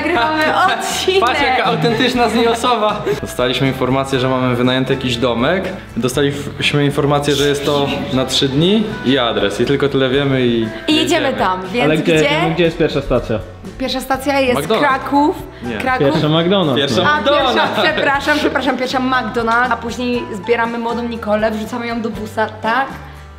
nagrywamy odcinek. Patrz, jaka autentyczna z niej osoba. Dostaliśmy informację, że mamy wynajęty jakiś domek. Dostaliśmy informację, że jest to na 3 dni i adres. I tylko tyle wiemy i jedziemy tam, więc ale gdzie jest pierwsza stacja? Pierwsza stacja jest McDonald's. Kraków. Pierwsza McDonald's. Przepraszam, pierwsza McDonald's, a później zbieramy młodą Nikolę, wrzucamy ją do busa, tak?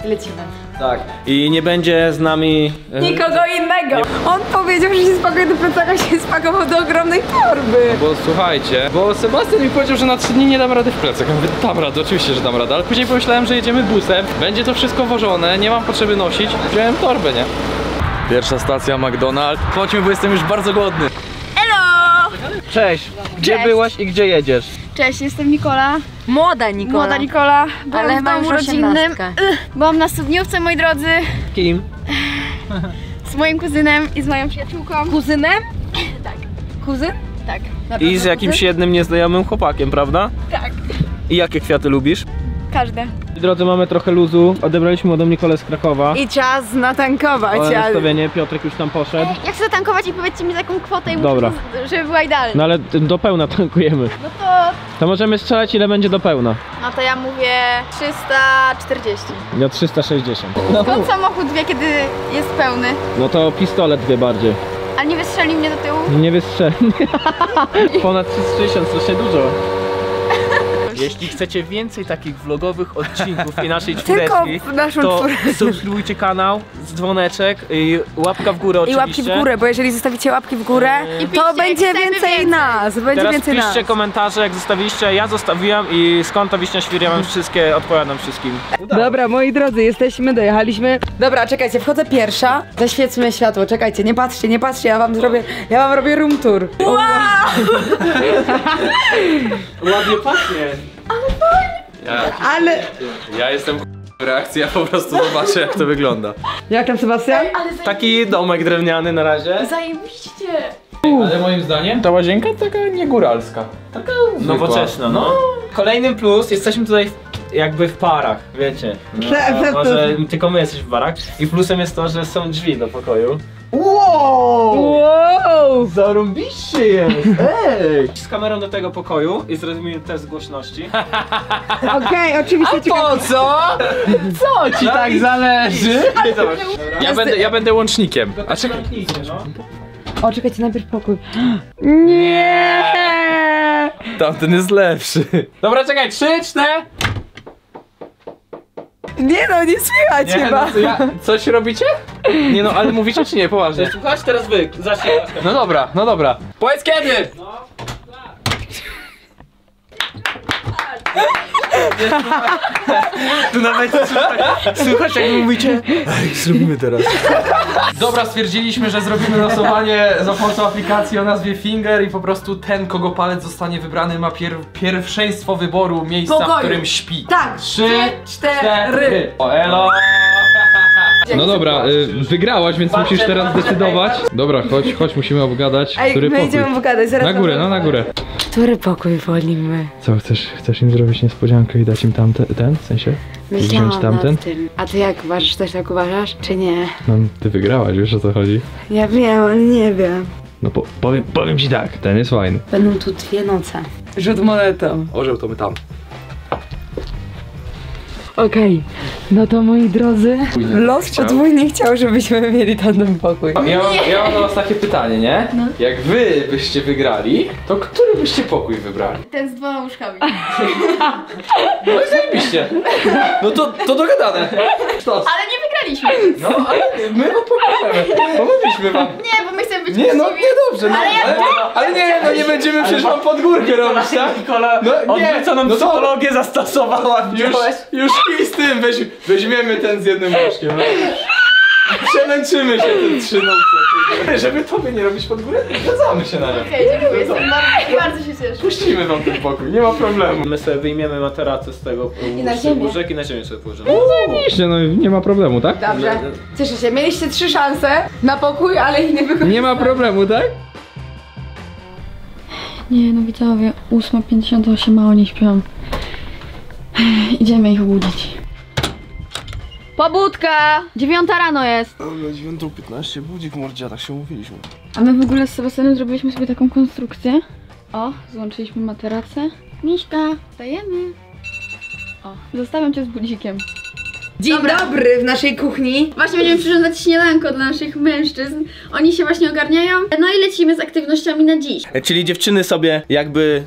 I lecimy. Tak. I nie będzie z nami nikogo innego. Nie. On powiedział, że się spakuje do plecaka, się spakował do ogromnej torby. No bo słuchajcie, bo Sebastian mi powiedział, że na 3 dni nie dam rady w plecach. Ja mówię, dam radę, oczywiście, że dam radę, ale później pomyślałem, że jedziemy busem, będzie to wszystko wożone, nie mam potrzeby nosić, wziąłem torbę, nie? Pierwsza stacja McDonald's. Chodźmy, bo jestem już bardzo głodny. Hello! Cześć! Gdzie byłaś i gdzie jedziesz? Cześć, jestem Nikola. Młoda Nikola. Ale w domu rodzinnym. Byłam na studniówce, moi drodzy. Kim? Z moim kuzynem i z moją przyjaciółką. Kuzynem? Tak. Kuzyn? Tak. I z jakimś jednym nieznajomym chłopakiem, prawda? Tak. I jakie kwiaty lubisz? Każde. Drodzy, mamy trochę luzu. Odebraliśmy młodą Nikolę z Krakowa. I czas natankować. Ale nastawienie, Piotrek już tam poszedł. Jak chcę tankować i powiedzcie mi, za jaką kwotę i muszę, żeby była idealna. No ale do pełna tankujemy. No to możemy strzelać, ile będzie do pełna. No to ja mówię 340. Ja 360. No. Skąd samochód wie, kiedy jest pełny? No to pistolet wie bardziej. A nie wystrzeli mnie do tyłu? Nie wystrzeli. Ponad 360, to się dużo. Jeśli chcecie więcej takich vlogowych odcinków i naszej czwóreczki, to subskrybujcie kanał, dzwoneczek i łapka w górę oczywiście. I łapki w górę, bo jeżeli zostawicie łapki w górę, to będzie więcej nas. Teraz piszcie komentarze, jak zostawiliście, ja zostawiłam i skąd to wiśnia świria, mam wszystkie, odpowiadam wszystkim. Dobra, moi drodzy, jesteśmy, dojechaliśmy. Dobra, czekajcie, wchodzę pierwsza. Zaświećmy światło, czekajcie, nie patrzcie, ja wam robię room tour. Wow! Ładnie pachnie. Ale fajnie! Ja jestem reakcja, po prostu zobaczę, jak to wygląda. Jak tam, Sebastian? Taki domek drewniany na razie. Zajebiście! Ale moim zdaniem ta łazienka taka nie góralska. Taka nowoczesna, no. Kolejny plus, jesteśmy tutaj jakby w parach, wiecie. No, może tylko my jesteśmy w parach. I plusem jest to, że są drzwi do pokoju. Wow! Zarąbiście jest! Ej! Z kamerą do tego pokoju i zrobimy test głośności. Okej, oczywiście. A po co? Co ci tak zależy? Ja będę łącznikiem. A czekaj. O, czekajcie, najpierw pokój. Nie! Tamten jest lepszy. Dobra, czekaj, 3, 4. Nie no, nie słychać chyba. No, coś robicie? Nie no, ale mówicie czy nie? Poważnie. Słuchasz, teraz wy, zacznij. No dobra, no dobra. Powiedz kiedy! No, tu nawet słuchać, jak mówicie. Ej, zrobimy teraz. Dobra, stwierdziliśmy, że zrobimy losowanie za pomocą aplikacji o nazwie Finger i po prostu ten, kogo palec zostanie wybrany, ma pierwszeństwo wyboru miejsca, w którym śpi. Tak, 3, 4. O, elo. No dobra, wygrałaś, więc musisz teraz decydować. Dobra, chodź, musimy obgadać, który pokój. Będziemy obgadać, zaraz. Na górę, no na górę. Który pokój wolimy? Co, chcesz im zrobić niespodziankę i dać im ten, w sensie? Myślałam tamten? Nad tym. A ty jak uważasz, też tak uważasz, czy nie? No, ty wygrałaś, wiesz o co chodzi? Ja wiem, ale nie wiem. No powiem ci tak, ten jest fajny. Będą tu 2 noce. Rzut monetą. Orzeł to my tam. Okej, no to moi drodzy, los podwójnie chciał, żebyśmy mieli ten pokój. Ja mam do was takie pytanie, nie? No. Jak wy byście wygrali, to który byście pokój wybrali? Ten z 2 łóżkami. No i zajebiście. No to dogadane. Stos. Ale nie wygraliśmy. No ale my wam pomówimy. Pomówiliśmy wam. Nie, bo my chcemy być nie, no nie dobrze. No, ale nie, no nie będziemy przecież wam pod górkę robić, tak? No nie, co nam psychologię zastosowała. Już i z tym weźmiemy ten z jednym łóżkiem. Przelęczymy się tym 3 noce. Żeby tobie nie robić pod górę, zgadzamy się na nią. Okej, dziękuję, bardzo się cieszę. Puścimy wam ten pokój, nie ma problemu. My sobie wyjmiemy materacę z tego łóżek i na ziemię sobie położymy. No nie ma problemu, tak? Dobrze, cieszę się. Mieliście 3 szanse na pokój, ale ich nie wykorzystaliście. Nie ma problemu, tak? Nie no widzowie, 8:58, mało nie śpią. Idziemy ich obudzić. Pobudka! 9 rano jest. 9:15, budzik mordzia, tak się umówiliśmy. A my w ogóle z Sebastianem zrobiliśmy sobie taką konstrukcję. O, złączyliśmy materacę. Miśka, wstajemy. O, zostawiam cię z budzikiem. Dzień dobry w naszej kuchni. Właśnie będziemy przyrządzać śniadanko dla naszych mężczyzn. Oni się właśnie ogarniają. No i lecimy z aktywnościami na dziś. Czyli dziewczyny sobie jakby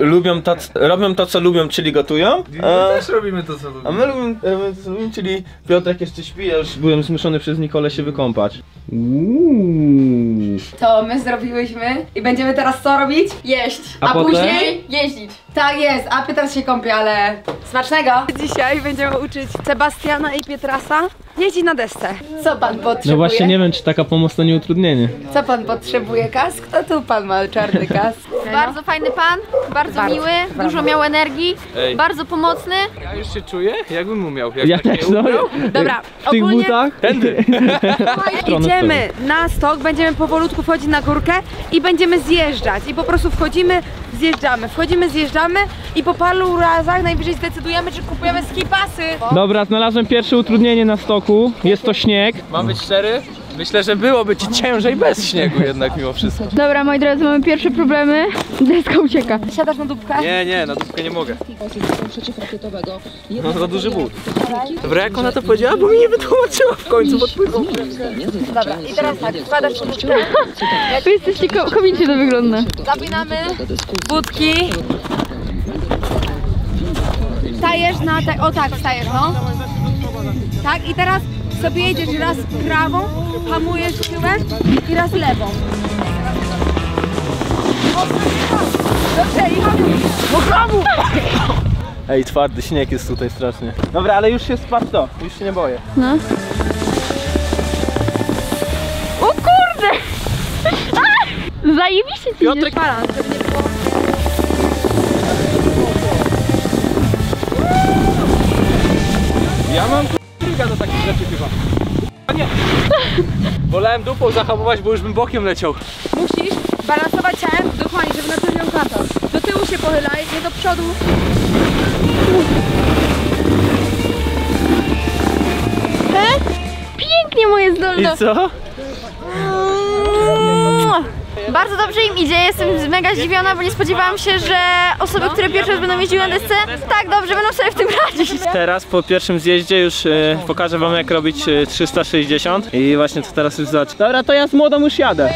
lubią to, robią to co lubią, czyli gotują. My też robimy to co lubimy. A my robimy to co lubimy, czyli Piotrek jeszcze śpi, ja już byłem zmuszony przez Nikolę się wykąpać. To my zrobiłyśmy i będziemy teraz co robić? Jeść, a później jeździć. Tak jest, a Piotr się kąpie, ale smacznego. Dzisiaj będziemy uczyć Sebastiana i Piotrasa jeździć na desce. Co pan potrzebuje? No właśnie nie wiem, czy taka pomoc to nie utrudnienie. Co pan potrzebuje? Kask? To tu pan ma czarny kask. Bardzo fajny pan, bardzo miły, dużo miał energii, bardzo pomocny. Ja już się czuję, jakbym umiał. Jak ja też no. Dobra, w tych butach? Tędy. Idziemy na stok, będziemy powolutku wchodzić na górkę i będziemy zjeżdżać. I po prostu wchodzimy, zjeżdżamy, wchodzimy, zjeżdżamy i po paru razach najwyżej zdecydujemy, czy kupujemy skipasy. Dobra, znalazłem pierwsze utrudnienie na stoku, jest to śnieg. Mam być szczery? Myślę, że byłoby ci ciężej bez śniegu jednak mimo wszystko. Dobra, moi drodzy, mamy pierwsze problemy. Deska ucieka. Siadasz na dupkę? Nie, nie, na dupkę nie mogę. No za duży but. Dobra, jak ona to powiedziała, bo mi nie wytłumaczyła w końcu podpływu. Dobra, i teraz tak, wkładasz w dupkę. Wy jesteście komicznie to wygląda. Zapinamy budki. Wstajesz na te... O tak, wstajesz, no. Tak, i teraz... sobie jedziesz raz prawą, hamujesz tyłem i raz lewą. Ej, twardy śnieg jest tutaj strasznie. Dobra, ale już się spadł to, już się nie boję. No. O kurde! Zajebiście ci idziesz balans, żeby nie było. Ja mam do takich rzeczy chyba. A nie! Wolałem dupą zahamować, bo już bym bokiem leciał. Musisz balansować ciałem dokładnie, żeby na to nie ukazał. Do tyłu się pochylaj, nie do przodu. He? Pięknie moje zdolności. I co? Bardzo dobrze im idzie, jestem mega zdziwiona, bo nie spodziewałam się, że osoby, które pierwszy raz będą jeździły na desce, tak dobrze będą sobie w tym radzić. Teraz po pierwszym zjeździe już pokażę wam jak robić 360 i właśnie to teraz już zacznę. Dobra, to ja z młodą już jadę.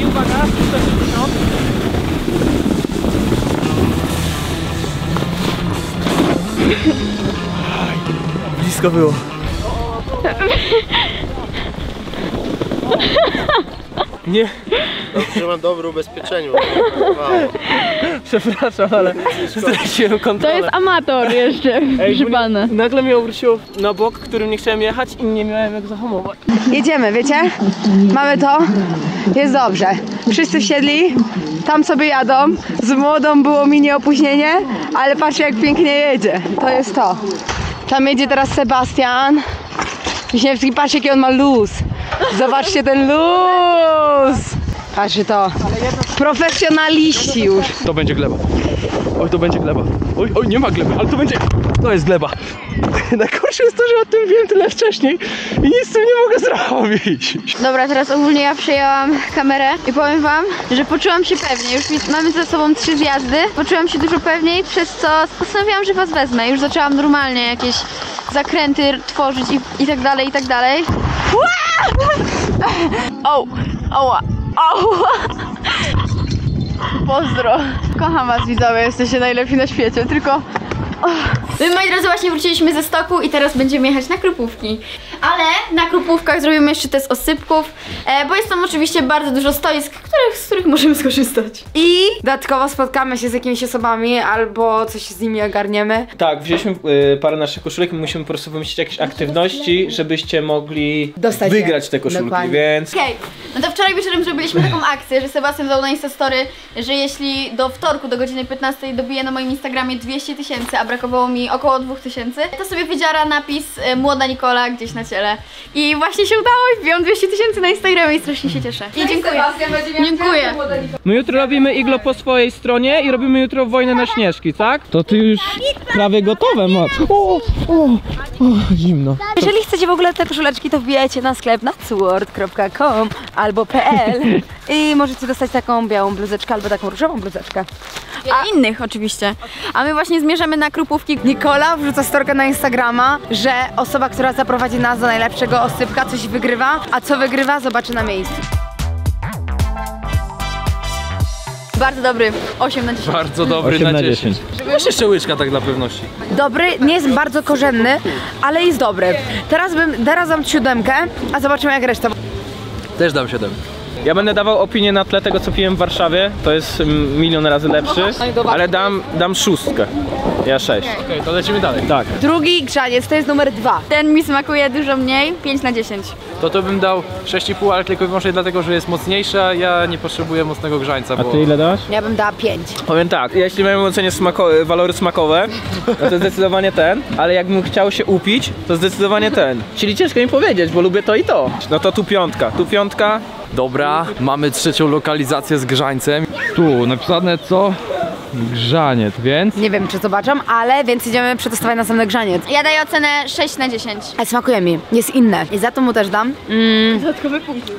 I uwaga, 360. Blisko było. Nie. Dobrze, że mam dobre ubezpieczenie. Przepraszam, ale straciłem kontrolę. To jest amator jeszcze, grzybane. Nagle mnie obróciło na bok, którym nie chciałem jechać i nie miałem jak zahamować. Jedziemy, wiecie? Mamy to. Jest dobrze. Wszyscy wsiedli, tam sobie jadą. Z młodą było mini opóźnienie, ale patrzcie jak pięknie jedzie. To jest to. Tam jedzie teraz Sebastian. Wiśniewski, patrzcie jaki on ma luz. Zobaczcie ten luz. Patrzcie to. Profesjonaliści już. To będzie gleba. Oj, to będzie gleba. Oj, oj, nie ma gleby, ale to będzie... To jest gleba. Najgorsze jest to, że o tym wiem tyle wcześniej i nic z tym nie mogę zrobić. Dobra, teraz ogólnie ja przejęłam kamerę i powiem wam, że poczułam się pewniej. Już mamy za sobą 3 zjazdy. Poczułam się dużo pewniej, przez co postanowiłam, że was wezmę. Już zaczęłam normalnie jakieś zakręty tworzyć i tak dalej, i tak dalej. O, oła, oła. Pozdro. Kocham was widzowie, jesteście najlepsi na świecie, tylko... My, moi drodzy, właśnie wróciliśmy ze stoku i teraz będziemy jechać na krupówki. Ale na krupówkach zrobimy jeszcze test osypków, bo jest tam oczywiście bardzo dużo stoisk, z których możemy skorzystać. I dodatkowo spotkamy się z jakimiś osobami albo coś z nimi ogarniemy. Tak, wzięliśmy parę naszych koszulek i musimy po prostu wymyślić jakieś aktywności, żebyście mogli wygrać te koszulki, dokładnie. Więc... Okej, no to wczoraj wieczorem zrobiliśmy taką akcję, że Sebastian dał na Instastory, że jeśli do wtorku do godziny 15 dobiję na moim Instagramie 200 tysięcy, a brakowało mi mi około 2000. To sobie wydziara napis Młoda Nikola gdzieś na ciele. I właśnie się udało, wbiłam 200 000 na Instagramie i strasznie się cieszę. I dziękuję. Dziękuję. My jutro robimy iglo po swojej stronie i robimy jutro wojnę na śnieżki, tak? To ty już prawie gotowe masz. Zimno. Jeżeli chcecie w ogóle te koszuleczki, to wbijajcie na sklep na sword.com albo .pl i możecie dostać taką białą bluzeczkę albo taką różową bluzeczkę. A innych oczywiście. A my właśnie zmierzamy na Krupówki. Nikola wrzuca storkę na Instagrama, że osoba, która zaprowadzi nas do najlepszego osypka, coś wygrywa, a co wygrywa, zobaczy na miejscu. Bardzo dobry, 8 na 10. Bardzo dobry 8 na 10. Masz jeszcze łyczka tak dla pewności. Dobry, nie jest bardzo korzenny, ale jest dobry. Teraz dam 7, a zobaczymy jak reszta. Też dam 7. Ja będę dawał opinię na tle tego, co piłem w Warszawie. To jest milion razy lepszy, ale dam 6. Ja 6. Okej, to lecimy dalej. Tak. Drugi grzaniec, to jest numer 2. Ten mi smakuje dużo mniej, 5 na 10. To bym dał 6,5, ale tylko i wyłącznie dlatego, że jest mocniejsza. Ja nie potrzebuję mocnego grzańca. A ty ile dałaś? Ja bym dała 5. Powiem tak, jeśli mamy ocenić walory smakowe, no to zdecydowanie ten. Ale jakbym chciał się upić, to zdecydowanie ten. Czyli ciężko mi powiedzieć, bo lubię to i to. No to tu 5. Tu 5. Dobra, mamy 3. lokalizację z grzańcem. Tu napisane co? Grzaniec, więc... Nie wiem czy zobaczam, ale więc idziemy przetestować następny grzaniec. Ja daję ocenę 6 na 10. Ale smakuje mi, jest inne. I za to mu też dam... Dodatkowe punkty.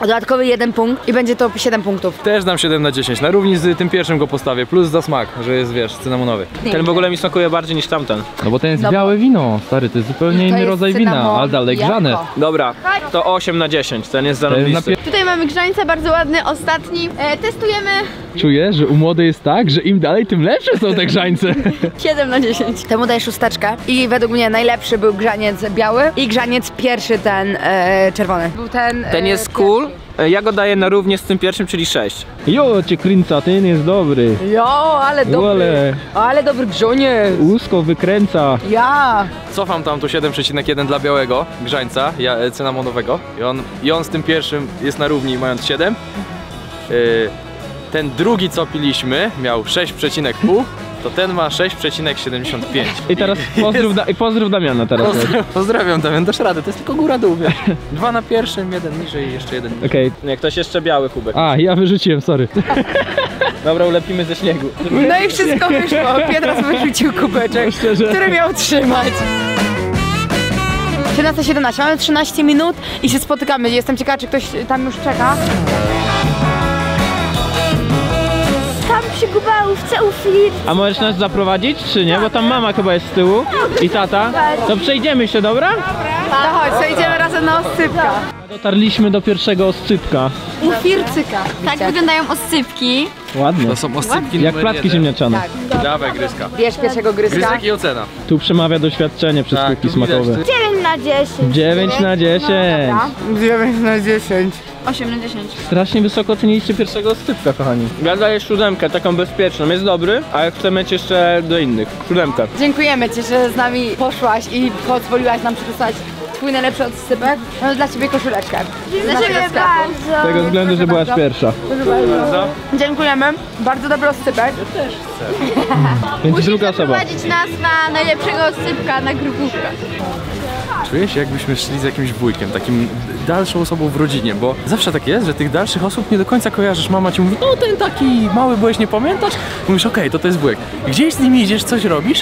Dodatkowy 1 punkt i będzie to 7 punktów. Też dam 7 na 10, na równi z tym pierwszym go postawię, plus za smak, że jest, wiesz, cynamonowy. Ten w ogóle mi smakuje bardziej niż tamten. No bo ten jest białe wino, stary, to jest zupełnie inny rodzaj wina, ale dalej grzane. Dobra, to 8 na 10, ten jest zarobisty. Tutaj mamy grzańca, bardzo ładny, ostatni, testujemy. Czuję, że u młodej jest tak, że im dalej, tym lepsze są te grzańce. 7 na 10. Temu daję 6 i według mnie najlepszy był grzaniec biały i grzaniec pierwszy, ten czerwony. Był ten... Ten jest cool. Ja go daję na równie z tym pierwszym, czyli 6. Jo, cię kręca, ten jest dobry. Jo, ale dobry. Ale dobry grzaniec. Łusko wykręca. Ja. Cofam tam tu 7,1 dla białego grzańca, cynamonowego. I on z tym pierwszym jest na równi, mając 7. Ten drugi, co piliśmy, miał 6,5. To ten ma 6,75. I teraz pozdrów Damiana teraz. Pozdrawiam Damian, dasz radę, to jest tylko góra dół. 2 na pierwszym, 1 niżej i jeszcze 1 niżej. Okej. Nie, ktoś jeszcze biały kubek. A, ja wyrzuciłem, sorry. Dobra, ulepimy ze śniegu. No i wszystko wyszło, Piotr wyrzucił kubeczek, który miał trzymać. 13:17, mamy 13 minut i się spotykamy. Jestem ciekawa, czy ktoś tam już czeka. Przy gubałówce u Flirt. A możesz nas zaprowadzić, czy nie? Bo tam mama chyba jest z tyłu i tata. To przejdziemy się, dobra? Dobra. To chodź, przejdziemy razem na oscypka. Dotarliśmy do pierwszego oscypka. U Fircyka. Tak wyglądają oscypki. Ładnie. To są oscypki jak placki ziemniaczane. Tak. Dawaj gryzka. Bierz pierwszego gryzka. Gryzek i ocena. Tu przemawia doświadczenie przez kubki smakowe. 9 na 10. 9 na 10. 9 na 10. 8 na 10. Strasznie wysoko oceniliście pierwszego oscypka, kochani. Ja daję 7, taką bezpieczną. Jest dobry, ale chcemy cię jeszcze do innych. 7. Dziękujemy ci, że z nami poszłaś i pozwoliłaś nam przetestować twój najlepszy odsypek. Mamy dla ciebie koszuleczkę. Dziękuję bardzo. Z tego względu, że byłaś pierwsza. Proszę bardzo. Dziękujemy. Bardzo dobry odsypek. Ja też chcę. Musisz zaprowadzić nas na najlepszego odsypka, na Krupówkę. Czuję się, jakbyśmy szli z jakimś wujkiem, takim dalszą osobą w rodzinie, bo zawsze tak jest, że tych dalszych osób nie do końca kojarzysz. Mama ci mówi, no ten taki mały byłeś, nie pamiętasz? Mówisz, okej, to jest wujek. Gdzieś z nimi idziesz, coś robisz,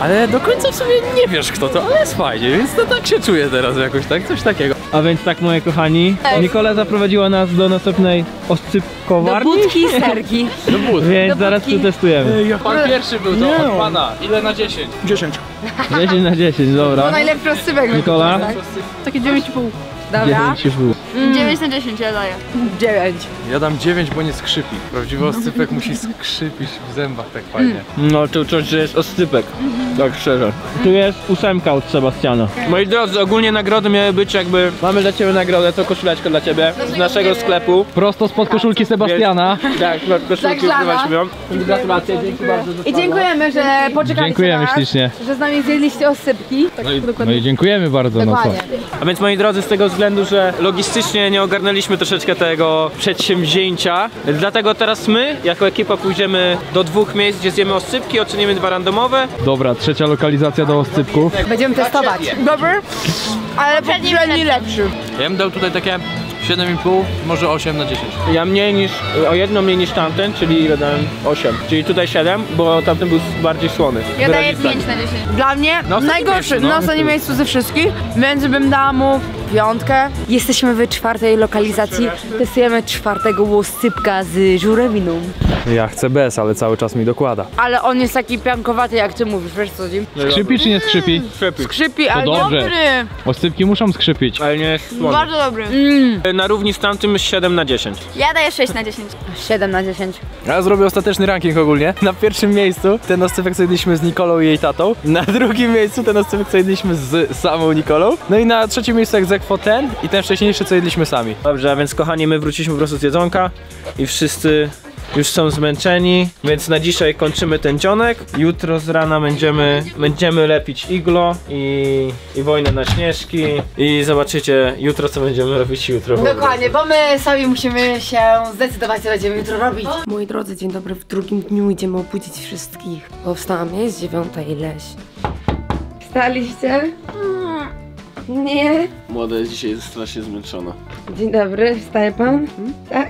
ale do końca w sumie nie wiesz kto to, ale jest fajnie, więc to tak się czuję teraz jakoś, tak? Coś takiego. A więc tak, moje kochani, Nikola zaprowadziła nas do następnej oscypkowarni. Do budki i serki. Do budki. Więc zaraz tu testujemy. Pan pierwszy był to, od pana. Ile na 10? 10. 10 na 10, dobra. To najlepszy oscypek. Nikola? Takie 9,5. Dobra. 9 na 10 ja daję. 9. Ja dam 9, bo nie skrzypi. Prawdziwy oscypek musi skrzypić w zębach tak fajnie. No tu czuć, że jest oscypek. Tak szczerze. Tu jest 8 od Sebastiana. Moi drodzy, ogólnie nagrody miały być jakby... Mamy dla ciebie nagrodę, to koszuleczka dla ciebie. Z naszego sklepu. Prosto spod koszulki Sebastiana. Tak, spod koszulki ukrywaliśmy ją. Gratulacje, dzięki bardzo. I dziękujemy, że poczekaliście na nas, ślicznie. Że z nami zjedliście oscypki. Tak, no i dziękujemy bardzo. Dokładnie. A więc moi drodzy, z tego względu, że logistycznie nie nie ogarnęliśmy troszeczkę tego przedsięwzięcia, dlatego teraz my, jako ekipa, pójdziemy do dwóch miejsc, gdzie zjemy oscypki, ocenimy dwa randomowe. Dobra, trzecia lokalizacja do oscypków. Będziemy testować. Dobry, ale poprzedni lepszy. Ja bym dał tutaj takie 7,5, może 8 na 10. Ja mniej niż, o jedno mniej niż tamten, czyli dałem 8. Czyli tutaj 7, bo tamten był bardziej słony. Ja daję 5 na 10. Dla mnie no, najgorszy, na ostatnim miejscu ze wszystkich, więc bym dała mu 5. Jesteśmy w czwartej lokalizacji, testujemy czwartego łoscypka z żurewiną. Ja chcę bez, ale cały czas mi dokłada. Ale on jest taki piankowaty, jak ty mówisz, wiesz co? Skrzypi czy nie skrzypi? Skrzypi. Skrzypi, ale dobry. Oscypki muszą skrzypić. Ale nie jest słony. Bardzo dobry. Na równi z tamtym 7 na 10. Ja daję 6 na 10. 7 na 10. Ja zrobię ostateczny ranking ogólnie. Na pierwszym miejscu ten oscypek co jedliśmy z Nikolą i jej tatą. Na drugim miejscu ten oscypek co jedliśmy z samą Nikolą. No i na trzecim miejscu jak ten i ten wcześniejszy co jedliśmy sami. Dobrze, a więc kochani, my wróciliśmy po prostu z jedzonka i wszyscy już są zmęczeni, więc na dzisiaj kończymy ten dzionek. Jutro z rana będziemy lepić iglo i wojnę na śnieżki i zobaczycie jutro, co będziemy robić jutro. Dokładnie, bo my sami musimy się zdecydować, co będziemy jutro robić. Moi drodzy, dzień dobry, w drugim dniu idziemy obudzić wszystkich, bo wstałam, jest 9:00 ileś. Wstaliście? Nie. Młoda jest dzisiaj strasznie zmęczona. Dzień dobry, wstaje pan? Tak?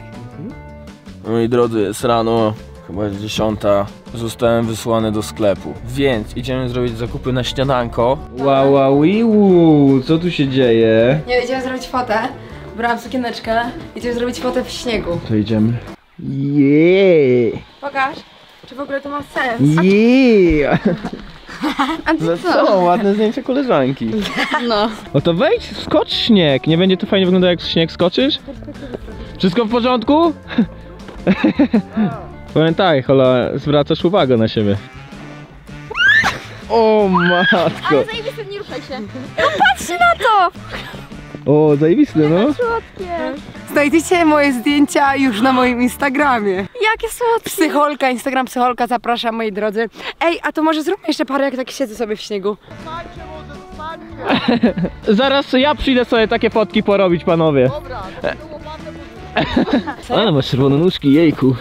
Moi drodzy, jest rano, chyba jest 10:00. Zostałem wysłany do sklepu, więc idziemy zrobić zakupy na śniadanko. Wow, wow, co tu się dzieje? Nie, idziemy zrobić fotę. Brałam sukieneczkę, idziemy zrobić fotę w śniegu. To idziemy. Jeee! Pokaż, czy w ogóle to ma sens? Jeee! A ty co? Ładne zdjęcie koleżanki. No. O to wejdź, skocz śnieg. Nie będzie to fajnie wyglądał, jak śnieg skoczysz? Wszystko w porządku? Pamiętaj, Hola, zwracasz uwagę na siebie. O matko. Ale zajebiste, nie ruszaj się. No patrz na to! O, zajebiste, no. Znajdziecie moje zdjęcia już na moim Instagramie. Jakie słodkie. Psycholka, Instagram Psycholka, zapraszam, moi drodzy. Ej, a to może zróbmy jeszcze parę, jak tak siedzę sobie w śniegu. Zaraz ja przyjdę sobie takie fotki porobić, panowie. Dobra, ale masz czerwone nóżki, jejku.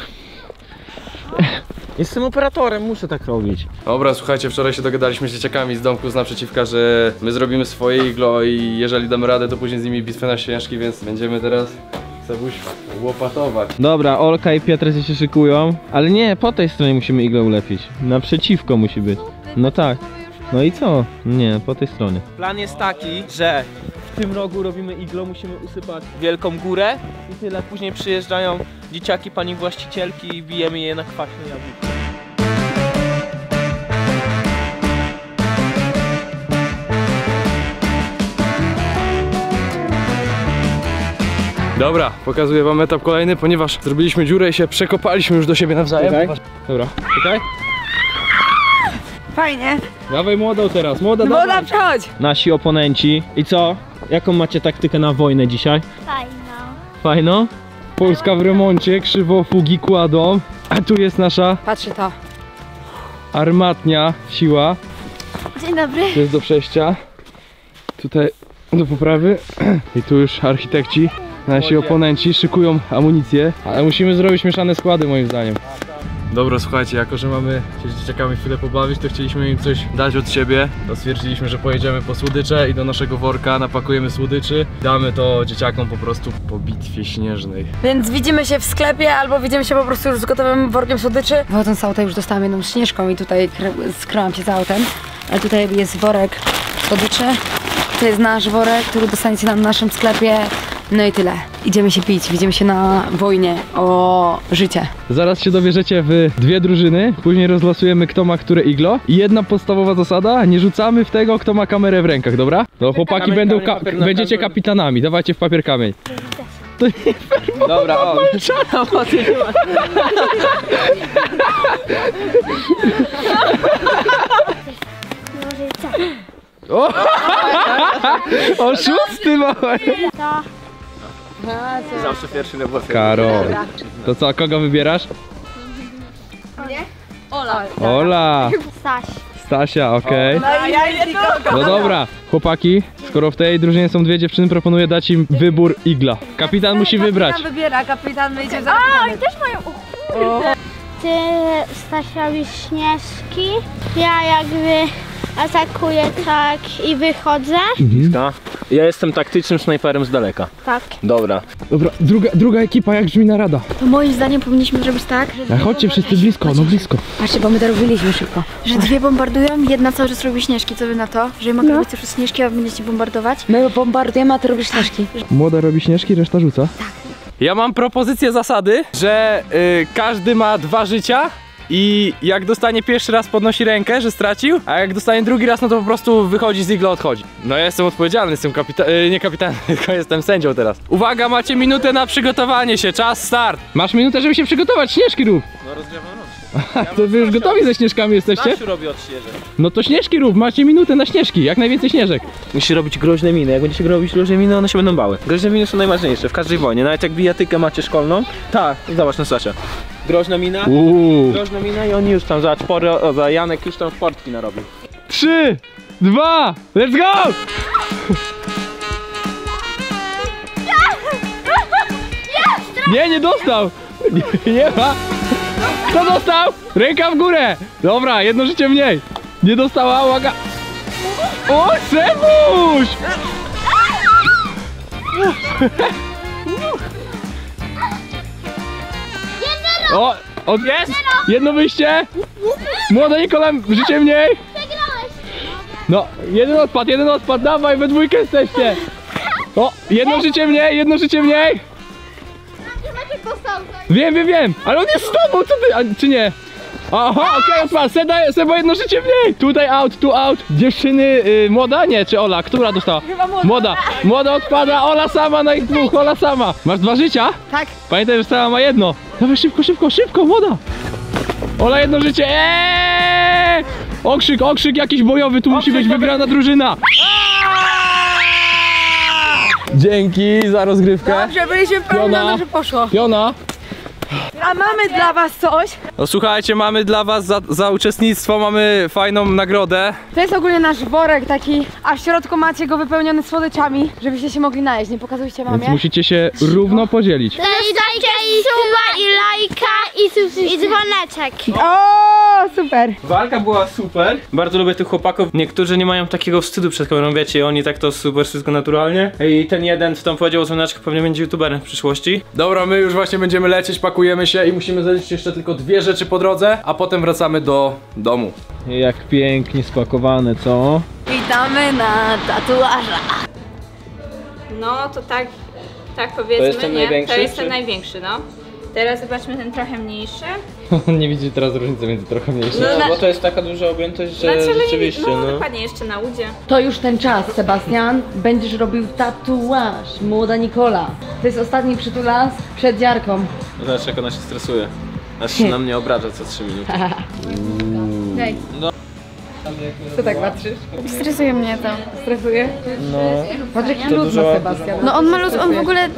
Jestem operatorem, muszę tak robić. Dobra, słuchajcie, wczoraj się dogadaliśmy z dzieciakami z domku z naprzeciwka, że my zrobimy swoje iglo i jeżeli damy radę, to później z nimi bitwę na śnieżki, więc będziemy teraz Sebuś łopatować. Dobra, Olka i Piotr się szykują, ale nie, po tej stronie musimy iglo ulepić. Naprzeciwko musi być. No tak. No i co? Nie, po tej stronie. Plan jest taki, że w tym rogu robimy iglo, musimy usypać wielką górę i tyle. Później przyjeżdżają dzieciaki pani właścicielki i bijemy je na kwaśne jabłko. Dobra, pokazuję wam etap kolejny, ponieważ zrobiliśmy dziurę i się przekopaliśmy już do siebie nawzajem. Okay. Dobra, czekaj. Fajnie. Dawaj młodą teraz, młoda, no młoda, przechodź. Nasi oponenci. I co? Jaką macie taktykę na wojnę dzisiaj? Fajną. Fajną? Polska w remoncie, krzywofugi kładą. A tu jest nasza... Patrzcie to. Armatnia siła. Dzień dobry. To jest do przejścia. Tutaj do poprawy. I tu już architekci, nasi oponenci szykują amunicję. Ale musimy zrobić mieszane składy, moim zdaniem. Dobra, słuchajcie, jako że mamy się z dzieciakami chwilę pobawić, to chcieliśmy im coś dać od siebie. To stwierdziliśmy, że pojedziemy po słodycze i do naszego worka napakujemy słodyczy. Damy to dzieciakom po prostu po bitwie śnieżnej. Więc widzimy się w sklepie albo widzimy się po prostu już z gotowym workiem słodyczy. Wychodząc z auta już dostałam jedną śnieżką i tutaj skryłam się za autem. Ale tutaj jest worek słodyczy. To jest nasz worek, który dostaniecie na naszym sklepie. No i tyle. Idziemy się pić, widzimy się na wojnie o życie. Zaraz się dowierzecie w dwie drużyny, później rozlosujemy, kto ma które iglo. I jedna podstawowa zasada, nie rzucamy w tego, kto ma kamerę w rękach, dobra? No chłopaki będziecie kapitanami, dawajcie w papier kamień. To nie fair, dobra, o. O szósty mały. Zawsze pierwszy na włosach. Karol, to co, kogo wybierasz? Nie? Ola. Ola. Staś. Stasia, okej. No dobra, chłopaki, skoro w tej drużynie są dwie dziewczyny, proponuję dać im wybór igla. Kapitan musi wybrać. Kapitan wybiera, kapitan wyjdzie za. A, oni też mają, o kurde. Ty, Stasia Wiśniewski. Ja jakby atakuję tak i wychodzę. Mhm. Ja jestem taktycznym snajperem z daleka. Tak. Dobra. Dobra, druga ekipa, jak brzmi narada? To moim zdaniem powinniśmy zrobić tak, że... Chodźcie wszyscy blisko, no blisko. Patrzcie, bo my to robiliśmy szybko. Że dwie bombardują, jedna cały czas robi śnieżki, co wy na to? Że ma robić też śnieżki, a wy będziecie bombardować? My bombardujemy, a ty robisz śnieżki. Młoda robi śnieżki, reszta rzuca. Tak. Ja mam propozycję zasady, że każdy ma 2 życia. I jak dostanie pierwszy raz, podnosi rękę, że stracił, a jak dostanie drugi raz, no to po prostu wychodzi z igla, odchodzi. No ja jestem odpowiedzialny, jestem nie kapitanem, tylko jestem sędzią teraz. Uwaga, macie minutę na przygotowanie się, czas start! Masz minutę, żeby się przygotować, śnieżki rób! No rozgrzewam rączkę. Ja to wy już gotowi ze śnieżkami jesteście? Robię odśnieżek. No to śnieżki rób, macie minutę na śnieżki, jak najwięcej śnieżek. Musisz robić groźne miny, jak będziecie robić groźne miny, one się będą bały. Groźne miny są najważniejsze w każdej wojnie, nawet jak bijatykę macie szkolną. Tak, zobacz na Stasia. Groźna mina i oni już tam za czpory, za Janek już tam w portki narobił. 3, 2, let's go! Nie, nie dostał! Nie ma! Kto dostał? Ręka w górę! Dobra, 1 życie mniej! Nie dostała, uwaga! O, Sebuś! O, jest! 1 wyjście! Młoda Nikola, życie mniej! Przegrałeś! No, 1 odpad, dawaj, we dwójkę jesteście! O, 1 życie mniej! Wiem, ale on jest z tobą, co ty, czy nie? Aha, okej, odpad, Seba 1 życie mniej! Tutaj out, tu out, dziewczyny, młoda? Nie, czy Ola? Która dostała? Chyba młoda. Młoda odpada, Ola sama, na ich dwóch, Ola sama! Masz 2 życia? Tak. Pamiętaj, że Seba ma 1. Dawaj szybko, młoda! Ola 1 życie! Okrzyk jakiś bojowy, tu musi być wybrana drużyna! Dzięki za rozgrywkę. Dobrze, byliśmy pełna, że poszło. Piona! A mamy dla was coś? No słuchajcie, mamy dla was za uczestnictwo, mamy fajną nagrodę. To jest ogólnie nasz worek taki, a w środku macie go wypełniony słodyczami, żebyście się mogli najeść, nie pokazujcie mamie. Więc musicie się równo podzielić. Dajcie suba i lajka i dzwoneczek. O, super. Walka była super. Bardzo lubię tych chłopaków. Niektórzy nie mają takiego wstydu przed kamerą, wiecie, oni tak to super wszystko naturalnie. I ten jeden, co tam powiedział o dzwoneczkach, pewnie będzie youtuberem w przyszłości. Dobra, my już właśnie będziemy lecieć, pakujemy się i musimy zaliczyć jeszcze tylko 2 rzeczy po drodze, a potem wracamy do domu. Jak pięknie spakowane, co? Witamy na tatuażach. No to tak powiedzmy, to jest ten największy, no. Teraz zobaczmy ten trochę mniejszy. Nie widzicie teraz różnicy między trochę mniejszym. No, bo to jest taka duża objętość, że rzeczywiście, no. Dokładnie, jeszcze na udzie. To już ten czas, Sebastian. Będziesz robił tatuaż, młoda Nikola. To jest ostatni przytulas przed Jarką. No zobacz, jak ona się stresuje. Aż się na mnie obraża co 3 minuty. Hej. No. Co tak patrzysz? Stresuje mnie to. Stresuje? No. Patrz, jaki ludny Sebastian. No on ma luz, on w ogóle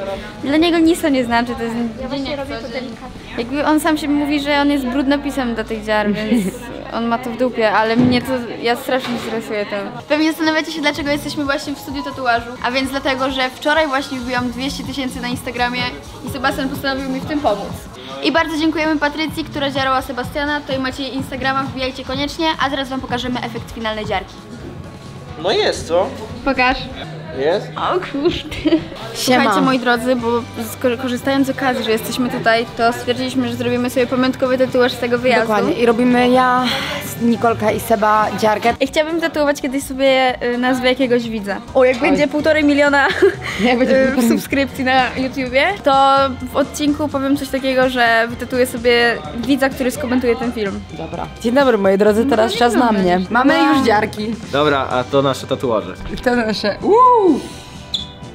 dla niego nic to nie znaczy. To jest... Ja właśnie robię to delikatnie. Jakby on sam się mówi, że on jest brudnopisem do tych dziar, więc on ma to w dupie, ale mnie to... Ja strasznie stresuję to. Pewnie zastanawiacie się, dlaczego jesteśmy właśnie w studiu tatuażu. A więc dlatego, że wczoraj właśnie wbiłam 200 000 na Instagramie i Sebastian postanowił mi w tym pomóc. I bardzo dziękujemy Patrycji, która dziarała Sebastiana. Tutaj macie jej Instagrama, wbijajcie koniecznie, a teraz wam pokażemy efekt finalnej dziarki. No jest, co? Pokaż. Jest? O kurde. Słuchajcie moi drodzy, bo korzystając z okazji, że jesteśmy tutaj, to stwierdziliśmy, że zrobimy sobie pamiątkowy tatuaż z tego wyjazdu. Dokładnie. I robimy ja, Nikolka i Seba dziarkę. I chciałabym tatuować kiedyś sobie nazwę jakiegoś widza. O, jak będzie 1,5 miliona subskrypcji na YouTubie, to w odcinku powiem coś takiego, że wytatuję sobie widza, który skomentuje ten film. Dobra. Dzień dobry moi drodzy, teraz no, czas na mnie. Mamy już dziarki. Dobra, a to nasze tatuaże. To nasze.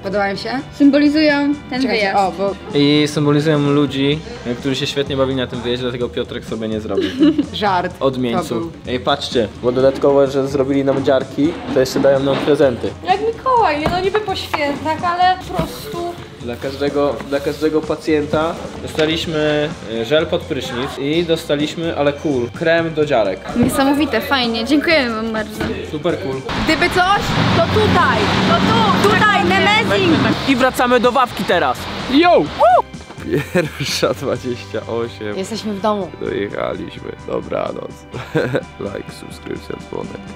Podobają się? Symbolizują ten wyjazd. I symbolizują ludzi, którzy się świetnie bawili na tym wyjeździe, dlatego Piotrek sobie nie zrobił. Żart. Odmieńców. Ej, patrzcie, bo dodatkowo, że zrobili nam dziarki, to jeszcze dają nam prezenty. Jak Mikołaj, no niby po świętach, ale po prostu... Dla każdego pacjenta. Dostaliśmy żel pod prysznic i dostaliśmy, ale cool, krem do dziarek. Niesamowite, fajnie, dziękujemy wam bardzo. Super cool. Gdyby coś, to tutaj, tutaj, Nemezin. I wracamy do Wawki teraz. Yo! Pierwsza 28. Jesteśmy w domu. Dojechaliśmy. Dobranoc. Like, subskrypcja, dzwonek.